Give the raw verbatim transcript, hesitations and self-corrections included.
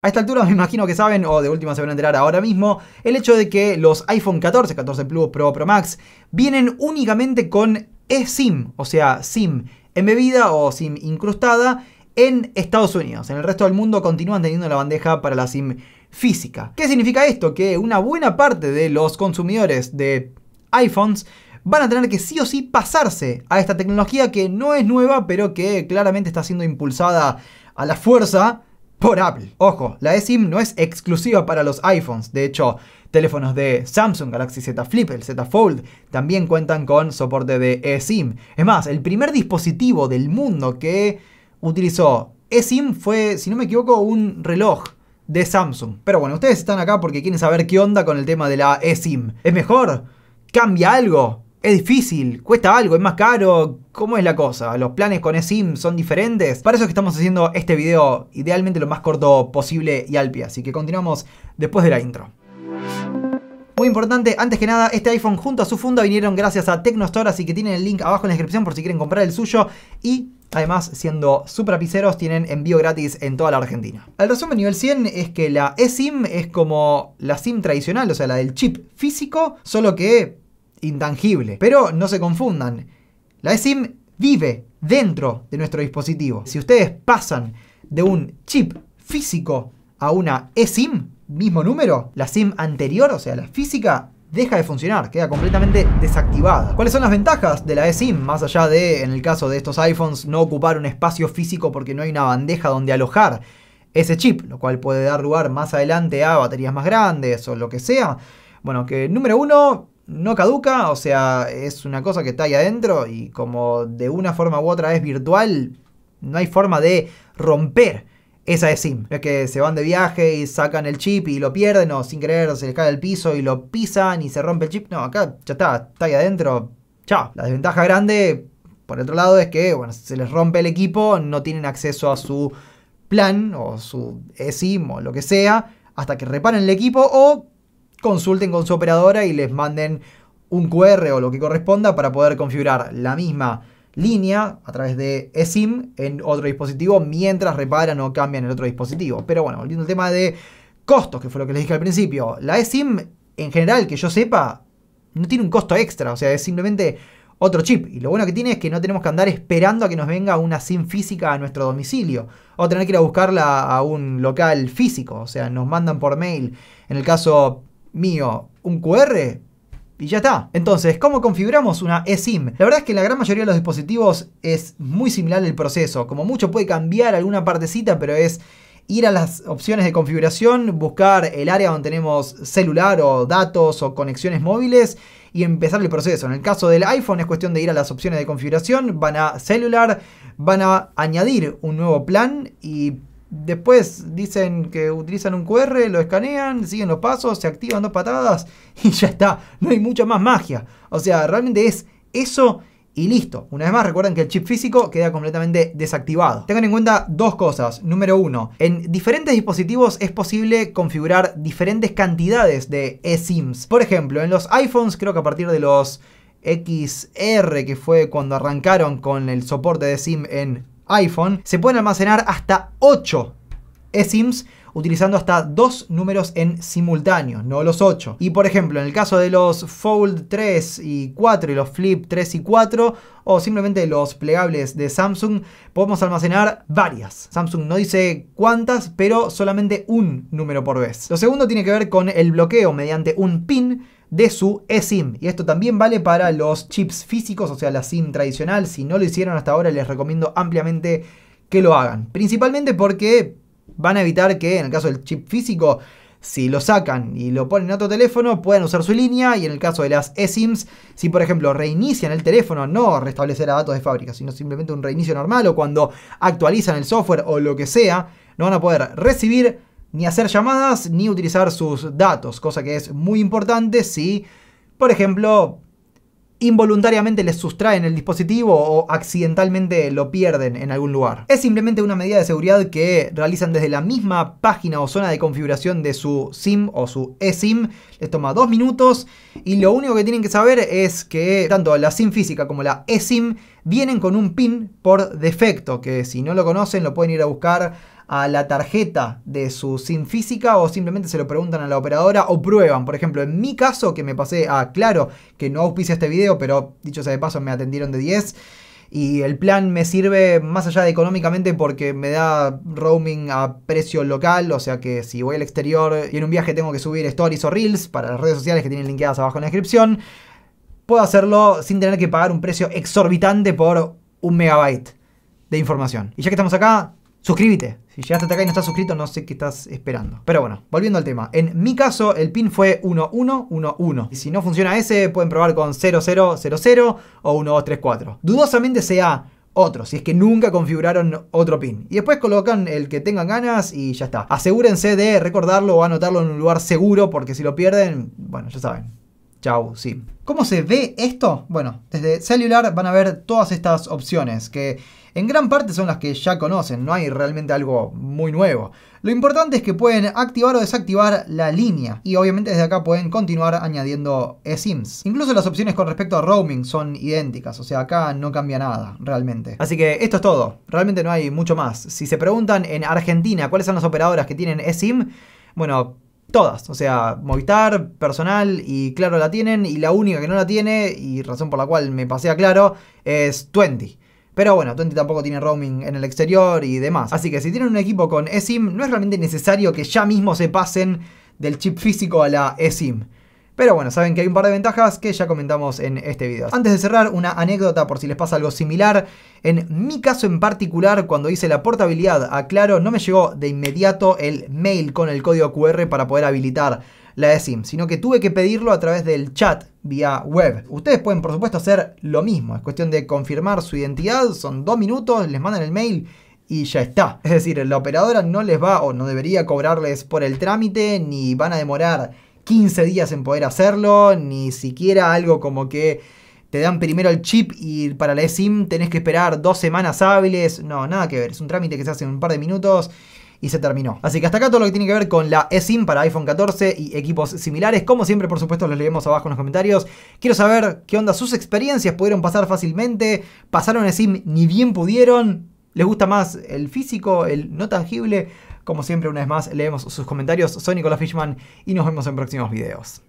A esta altura me imagino que saben, o de última se van a enterar ahora mismo, el hecho de que los iPhone catorce, catorce Plus, Pro, Pro Max, vienen únicamente con eSIM, o sea, SIM embebida o SIM incrustada en Estados Unidos. En el resto del mundo continúan teniendo la bandeja para la SIM física. ¿Qué significa esto? Que una buena parte de los consumidores de iPhones van a tener que sí o sí pasarse a esta tecnología que no es nueva, pero que claramente está siendo impulsada a la fuerza por Apple. Ojo, la eSIM no es exclusiva para los iPhones. De hecho, teléfonos de Samsung Galaxy Z Flip, el Z Fold, también cuentan con soporte de eSIM. Es más, el primer dispositivo del mundo que utilizó eSIM fue, si no me equivoco, un reloj de Samsung. Pero bueno, ustedes están acá porque quieren saber qué onda con el tema de la eSIM. ¿Es mejor? ¿Cambia algo? ¿Es difícil? ¿Cuesta algo? ¿Es más caro? ¿Cómo es la cosa? ¿Los planes con eSIM son diferentes? Para eso es que estamos haciendo este video, idealmente lo más corto posible y al pie. Así que continuamos después de la intro. Muy importante, antes que nada, este iPhone junto a su funda vinieron gracias a Tecno Store, así que tienen el link abajo en la descripción por si quieren comprar el suyo. Y además, siendo súper apiceros, tienen envío gratis en toda la Argentina. El resumen nivel cien es que la eSIM es como la SIM tradicional, o sea, la del chip físico, solo que intangible. Pero no se confundan, la eSIM vive dentro de nuestro dispositivo. Si ustedes pasan de un chip físico a una eSIM, mismo número, la SIM anterior, o sea, la física, deja de funcionar, queda completamente desactivada. ¿Cuáles son las ventajas de la eSIM? Más allá de, en el caso de estos iPhones, no ocupar un espacio físico porque no hay una bandeja donde alojar ese chip, lo cual puede dar lugar más adelante a baterías más grandes o lo que sea. Bueno, que número uno, no caduca, o sea, es una cosa que está ahí adentro y como de una forma u otra es virtual, no hay forma de romper esa eSIM. Es que se van de viaje y sacan el chip y lo pierden, o sin querer se les cae al piso y lo pisan y se rompe el chip. No, acá ya está, está ahí adentro, chao. La desventaja grande, por otro lado, es que, bueno, se les rompe el equipo, no tienen acceso a su plan o su eSIM o lo que sea, hasta que reparen el equipo o consulten con su operadora y les manden un cu erre o lo que corresponda para poder configurar la misma línea a través de eSIM en otro dispositivo mientras reparan o cambian el otro dispositivo. Pero bueno, volviendo al tema de costos, que fue lo que les dije al principio, la eSIM en general, que yo sepa, no tiene un costo extra, o sea, es simplemente otro chip. Y lo bueno que tiene es que no tenemos que andar esperando a que nos venga una SIM física a nuestro domicilio o tener que ir a buscarla a un local físico. O sea, nos mandan por mail, en el caso mío, un cu erre y ya está. Entonces, ¿cómo configuramos una eSIM? La verdad es que en la gran mayoría de los dispositivos es muy similar el proceso. Como mucho puede cambiar alguna partecita, pero es ir a las opciones de configuración, buscar el área donde tenemos celular o datos o conexiones móviles y empezar el proceso. En el caso del iPhone es cuestión de ir a las opciones de configuración, van a celular, van a añadir un nuevo plan y después dicen que utilizan un cu erre, lo escanean, siguen los pasos, se activan dos patadas y ya está. No hay mucha más magia. O sea, realmente es eso y listo. Una vez más, recuerden que el chip físico queda completamente desactivado. Tengan en cuenta dos cosas. Número uno, en diferentes dispositivos es posible configurar diferentes cantidades de eSIMs. Por ejemplo, en los iPhones, creo que a partir de los equis erre, que fue cuando arrancaron con el soporte de eSIM en iPhone, se pueden almacenar hasta ocho eSIMs utilizando hasta dos números en simultáneo, no los ocho. Y por ejemplo, en el caso de los Fold tres y cuatro y los Flip tres y cuatro o simplemente los plegables de Samsung, podemos almacenar varias. Samsung no dice cuántas, pero solamente un número por vez. Lo segundo tiene que ver con el bloqueo mediante un pin de su eSIM. Y esto también vale para los chips físicos, o sea, la SIM tradicional. Si no lo hicieron hasta ahora, les recomiendo ampliamente que lo hagan. Principalmente porque van a evitar que, en el caso del chip físico, si lo sacan y lo ponen en otro teléfono, puedan usar su línea. Y en el caso de las eSIMs, si por ejemplo reinician el teléfono, no restablecer a datos de fábrica, sino simplemente un reinicio normal, o cuando actualizan el software o lo que sea, no van a poder recibir ni hacer llamadas, ni utilizar sus datos, cosa que es muy importante si, por ejemplo, involuntariamente les sustraen el dispositivo o accidentalmente lo pierden en algún lugar. Es simplemente una medida de seguridad que realizan desde la misma página o zona de configuración de su SIM o su eSIM. Les toma dos minutos y lo único que tienen que saber es que tanto la SIM física como la eSIM vienen con un pin por defecto, que si no lo conocen lo pueden ir a buscar a la tarjeta de su SIM física o simplemente se lo preguntan a la operadora o prueban. Por ejemplo, en mi caso, que me pasé a Claro, que no auspicia este video, pero dicho sea de paso, me atendieron de diez. Y el plan me sirve más allá de económicamente porque me da roaming a precio local. O sea que si voy al exterior y en un viaje tengo que subir stories o reels para las redes sociales que tienen linkeadas abajo en la descripción, puedo hacerlo sin tener que pagar un precio exorbitante por un megabyte de información. Y ya que estamos acá, suscríbete. Si llegaste hasta acá y no estás suscrito, no sé qué estás esperando. Pero bueno, volviendo al tema. En mi caso, el pin fue uno uno uno uno. Y si no funciona ese, pueden probar con cero cero cero cero o uno dos tres cuatro. Dudosamente sea otro, si es que nunca configuraron otro pin. Y después colocan el que tengan ganas y ya está. Asegúrense de recordarlo o anotarlo en un lugar seguro, porque si lo pierden, bueno, ya saben. Chau, sí. ¿Cómo se ve esto? Bueno, desde celular van a ver todas estas opciones que en gran parte son las que ya conocen, no hay realmente algo muy nuevo. Lo importante es que pueden activar o desactivar la línea y obviamente desde acá pueden continuar añadiendo eSIMs. Incluso las opciones con respecto a roaming son idénticas, o sea, acá no cambia nada realmente. Así que esto es todo, realmente no hay mucho más. Si se preguntan en Argentina cuáles son las operadoras que tienen eSIM, bueno, todas, o sea, Movistar, Personal y Claro la tienen, y la única que no la tiene, y razón por la cual me pasé a Claro, es Tuenti. Pero bueno, Tuenti tampoco tiene roaming en el exterior y demás. Así que si tienen un equipo con eSIM, no es realmente necesario que ya mismo se pasen del chip físico a la eSIM. Pero bueno, saben que hay un par de ventajas que ya comentamos en este video. Antes de cerrar, una anécdota por si les pasa algo similar. En mi caso en particular, cuando hice la portabilidad a Claro, no me llegó de inmediato el mail con el código Q R para poder habilitar la eSIM, sino que tuve que pedirlo a través del chat vía web. Ustedes pueden, por supuesto, hacer lo mismo. Es cuestión de confirmar su identidad, son dos minutos, les mandan el mail y ya está. Es decir, la operadora no les va o no debería cobrarles por el trámite, ni van a demorar quince días en poder hacerlo, ni siquiera algo como que te dan primero el chip y para la eSIM tenés que esperar dos semanas hábiles. No, nada que ver, es un trámite que se hace en un par de minutos y se terminó. Así que hasta acá todo lo que tiene que ver con la eSIM para iPhone catorce y equipos similares. Como siempre, por supuesto, los leemos abajo en los comentarios. Quiero saber qué onda sus experiencias, ¿pudieron pasar fácilmente? ¿Pasaron eSIM ni bien pudieron? ¿Les gusta más el físico, el no tangible? Como siempre, una vez más, leemos sus comentarios. Soy Nicolás Fischman y nos vemos en próximos videos.